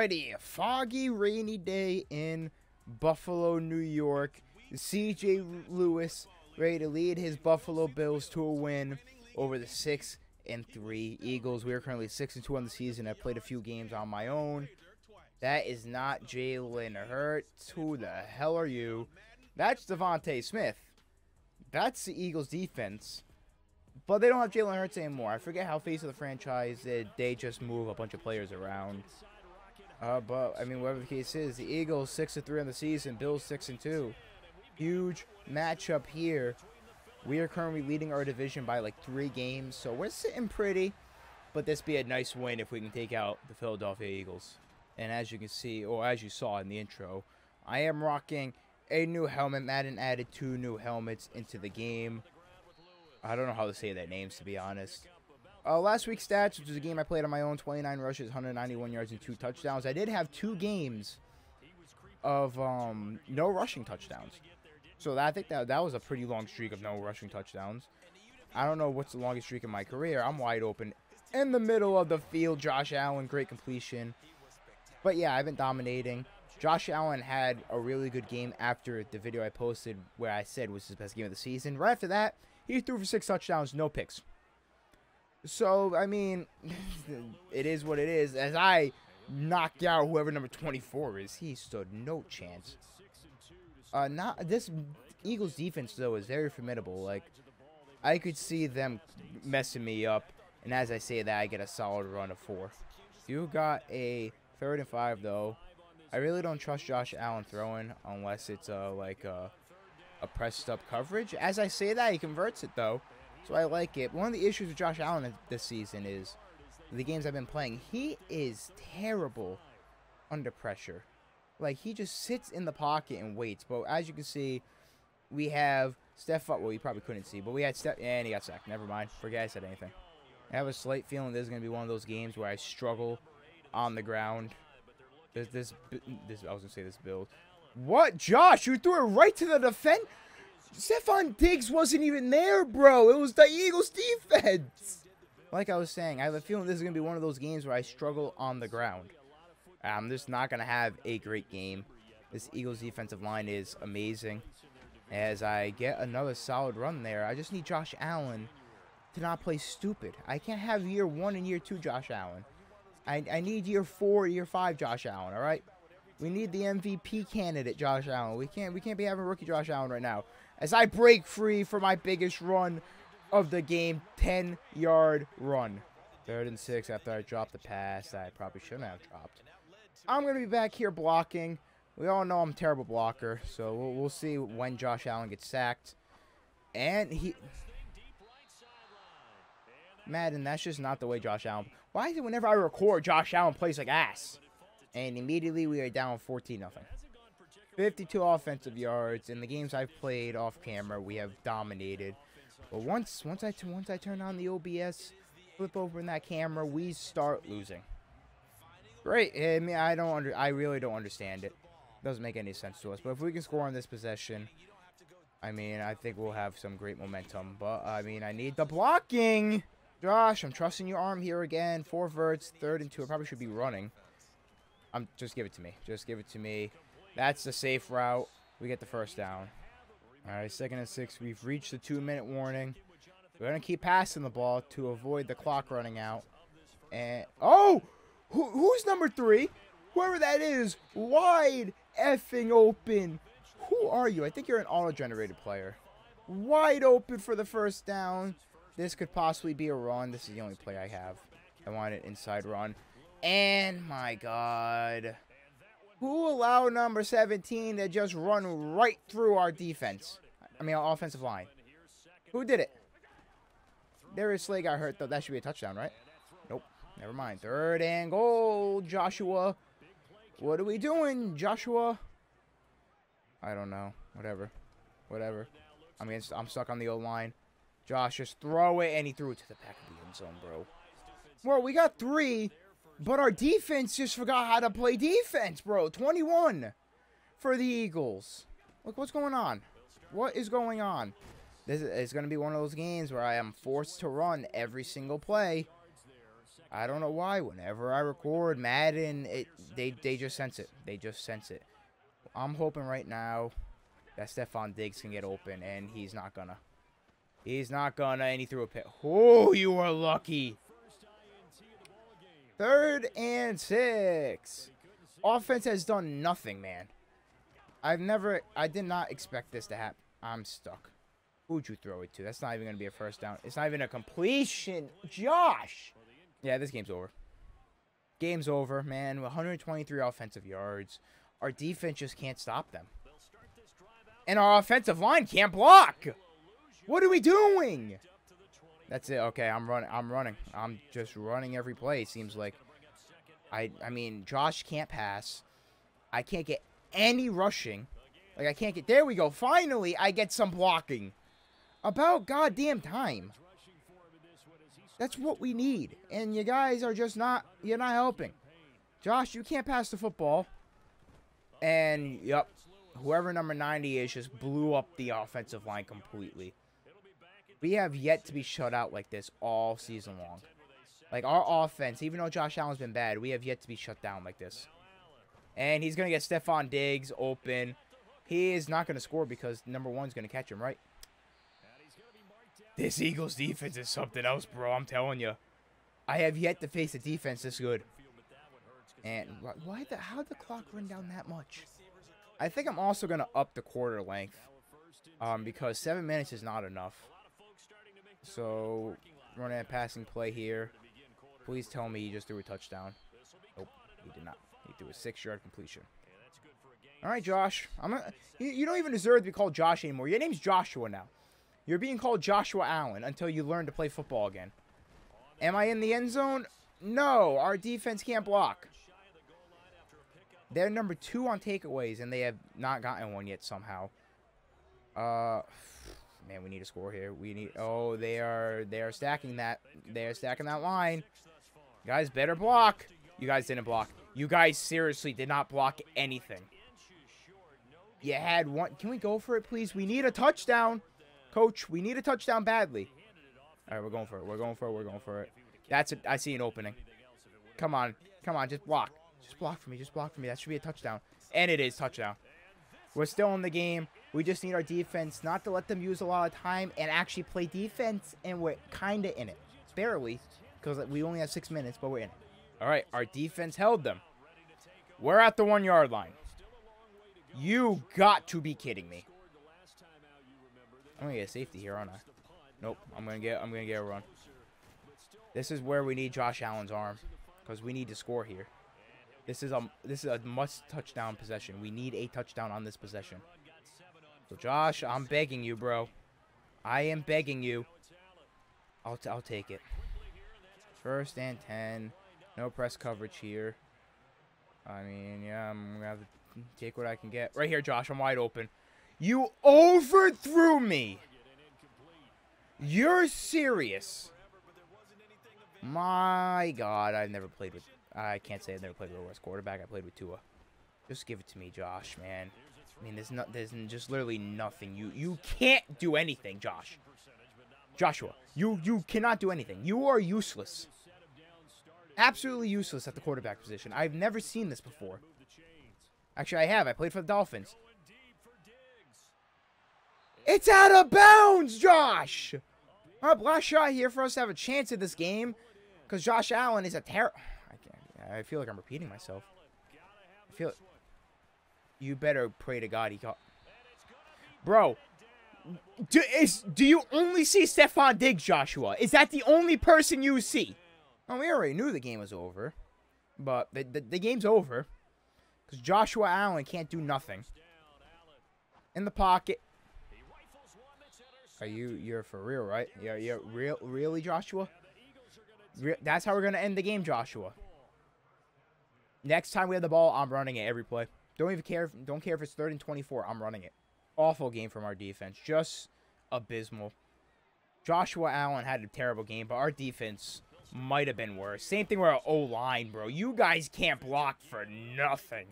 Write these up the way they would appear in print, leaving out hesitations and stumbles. Alrighty, a foggy, rainy day in Buffalo, New York. CJ Lewis ready to lead his Buffalo Bills to a win over the 6-3 Eagles. We are currently 6-2 on the season. I played a few games on my own. That is not Jalen Hurts. Who the hell are you? That's Devontae Smith. That's the Eagles defense. But they don't have Jalen Hurts anymore. I forget how Face of the Franchise did. They just move a bunch of players around. But, I mean, whatever the case is, the Eagles 6-3 on the season. Bills 6-2. Huge matchup here. We are currently leading our division by, like, 3 games. So we're sitting pretty. But this be a nice win if we can take out the Philadelphia Eagles. And as you can see, or as you saw in the intro, I am rocking a new helmet. Madden added 2 new helmets into the game. I don't know how to say their names, to be honest. Last week's stats, which was a game I played on my own, 29 rushes, 191 yards, and 2 touchdowns. I did have 2 games of no rushing touchdowns. So I think that was a pretty long streak of no rushing touchdowns. I don't know what's the longest streak in my career. I'm wide open in the middle of the field. Josh Allen, great completion. But yeah, I've been dominating. Josh Allen had a really good game after the video I posted where I said was his best game of the season. Right after that, he threw for 6 touchdowns, no picks. So, I mean, it is what it is. As I knocked out whoever number 24 is, he stood no chance. This Eagles defense, though, is very formidable. Like, I could see them messing me up. And as I say that, I get a solid run of 4. You got a 3rd and 5, though. I really don't trust Josh Allen throwing unless it's, like, a pressed-up coverage. As I say that, he converts it, though, so I like it. One of the issues with Josh Allen this season is the games I've been playing. He is terrible under pressure. Like, he just sits in the pocket and waits. But as you can see, we have Stephon. Well, you probably couldn't see, but we had Stephon. And he got sacked. Never mind. Forget I said anything. I have a slight feeling this is going to be one of those games where I struggle on the ground. I was going to say this build. What? Josh, you threw it right to the defense? Stephon Diggs wasn't even there, bro. It was the Eagles defense. Like I was saying, I have a feeling this is going to be one of those games where I struggle on the ground. I'm just not going to have a great game. This Eagles defensive line is amazing. As I get another solid run there, I just need Josh Allen to not play stupid. I can't have year 1 and year 2 Josh Allen. I need year 4, year 5 Josh Allen, all right? We need the MVP candidate, Josh Allen. We can't be having rookie Josh Allen right now. As I break free for my biggest run of the game, 10-yard run. 3rd and 6 after I dropped the pass that I probably shouldn't have dropped. I'm going to be back here blocking. We all know I'm a terrible blocker, so we'll see when Josh Allen gets sacked. And he... Madden, that's just not the way Josh Allen... Why is it whenever I record, Josh Allen plays like ass? And immediately we are down 14-0. 52 offensive yards. In the games I've played off camera, we have dominated. But once I turn on the OBS, flip over in that camera, we start losing. Great. I mean, I really don't understand it. Doesn't make any sense to us. But if we can score on this possession, I mean, I think we'll have some great momentum. But I mean, I need the blocking. Josh, I'm trusting your arm here again. 4 verts, 3rd and 2. I probably should be running. Just give it to me. Just give it to me. That's the safe route. We get the 1st down. All right, 2nd and 6. We've reached the 2-minute warning. We're going to keep passing the ball to avoid the clock running out. And oh! Who's number 3? Whoever that is, wide effing open. Who are you? I think you're an auto-generated player. Wide open for the 1st down. This could possibly be a run. This is the only play I have. I want an inside run. And my God, who allowed number 17 to just run right through our defense? I mean, our offensive line. Who did it? Darius Slay got hurt, though. That should be a touchdown, right? Nope. Never mind. 3rd and goal, Joshua. What are we doing, Joshua? I don't know. Whatever. I mean, I'm stuck on the old line. Josh, just throw it, and he threw it to the back of the end zone, bro. Well, we got 3. But our defense just forgot how to play defense, bro. 21 for the Eagles. Look, what's going on? What is going on? This is going to be one of those games where I am forced to run every single play. I don't know why. Whenever I record Madden, they just sense it. They just sense it. I'm hoping right now that Stephon Diggs can get open, and he's not gonna. He's not gonna, and he threw a pick. Oh, you are lucky. 3rd and 6. Offense has done nothing, man. I did not expect this to happen. I'm stuck. Who'd you throw it to? That's not even going to be a first down. It's not even a completion. Josh! Yeah, this game's over. Game's over, man. 123 offensive yards. Our defense just can't stop them. And our offensive line can't block. What are we doing? That's it. Okay, I'm running. I'm just running every play, it seems like. I mean, Josh can't pass. I can't get any rushing. Like, I can't get... There we go. Finally, I get some blocking. About goddamn time. That's what we need, and you guys are just not. You're not helping. Josh, you can't pass the football. And yep, whoever number 90 is just blew up the offensive line completely. We have yet to be shut out like this all season long. Like, our offense, even though Josh Allen's been bad, we have yet to be shut down like this. And he's gonna get Stephon Diggs open. He is not gonna score because number one's gonna catch him, right? This Eagles defense is something else, bro. I'm telling you. I have yet to face a defense this good. And how'd the clock run down that much? I think I'm also going to up the quarter length because 7 minutes is not enough. So, running a passing play here. Please tell me he just threw a touchdown. Nope, he did not. He threw a 6-yard completion. All right, Josh. You don't even deserve to be called Josh anymore. Your name's Joshua now. You're being called Joshua Allen until you learn to play football again. Am I in the end zone? No, our defense can't block. They're number 2 on takeaways, and they have not gotten one yet somehow. Man, we need a score here. We need. Oh, they are stacking that. They are stacking that line. You guys, better block. You guys didn't block. You guys seriously did not block anything. You had one. Can we go for it, please? We need a touchdown. Coach, we need a touchdown badly. All right, we're going for it. We're going for it. We're going for it. That's it. I see an opening. Come on. Come on. Just block. Just block for me. Just block for me. That should be a touchdown. And it is touchdown. We're still in the game. We just need our defense not to let them use a lot of time and actually play defense. And we're kind of in it. Barely. Because we only have 6 minutes, but we're in it. All right. Our defense held them. We're at the 1-yard line. You got to be kidding me. I'm gonna get a safety here, aren't I? Nope. I'm gonna get a run. This is where we need Josh Allen's arm, because we need to score here. This is a must touchdown possession. We need a touchdown on this possession. So Josh, I'm begging you, bro. I am begging you. I'll take it. 1st and 10. No press coverage here. I mean, yeah, I'm gonna have to take what I can get. Right here, Josh. I'm wide open. You overthrew me. You're serious. My God, I've never played with... I can't say I've never played with a worse quarterback. I played with Tua. Just give it to me, Josh, man. I mean, there's just literally nothing. You can't do anything, Josh. Joshua, you cannot do anything. You are useless. Absolutely useless at the quarterback position. I've never seen this before. Actually, I have. I played for the Dolphins. It's out of bounds, Josh! All right, last shot here for us to have a chance at this game. Because Josh Allen is a terror. I feel like I'm repeating myself. I feel... You better pray to God he caught... Bro. Do you only see Stephon Diggs, Joshua? Is that the only person you see? Oh, we already knew the game was over. But the game's over. Because Joshua Allen can't do nothing. In the pocket... Are you're for real, right? Yeah, really, Joshua? That's how we're going to end the game, Joshua. Next time we have the ball, I'm running it every play. Don't even care. Don't care if it's 3rd and 24. I'm running it. Awful game from our defense. Just abysmal. Joshua Allen had a terrible game, but our defense might have been worse. Same thing with our O-line, bro. You guys can't block for nothing.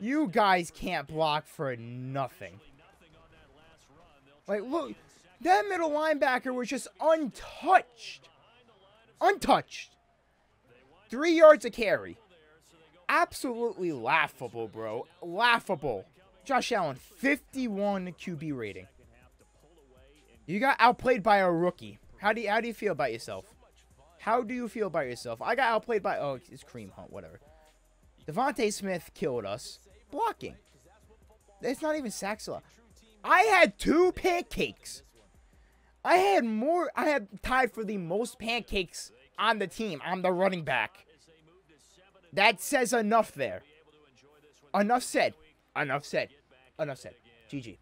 You guys can't block for nothing. Like, look, that middle linebacker was just untouched. 3 yards a carry. Absolutely laughable, bro. Laughable. Josh Allen, 51 QB rating. You got outplayed by a rookie. How do you feel about yourself? How do you feel about yourself? I got outplayed by... Oh, it's Kareem Hunt, whatever. Devontae Smith killed us. Blocking. It's not even sacks a lot. I had 2 pancakes. I had more... I had tied for the most pancakes on the team. I'm the running back. That says enough there. Enough said. Enough said. Enough said. GG.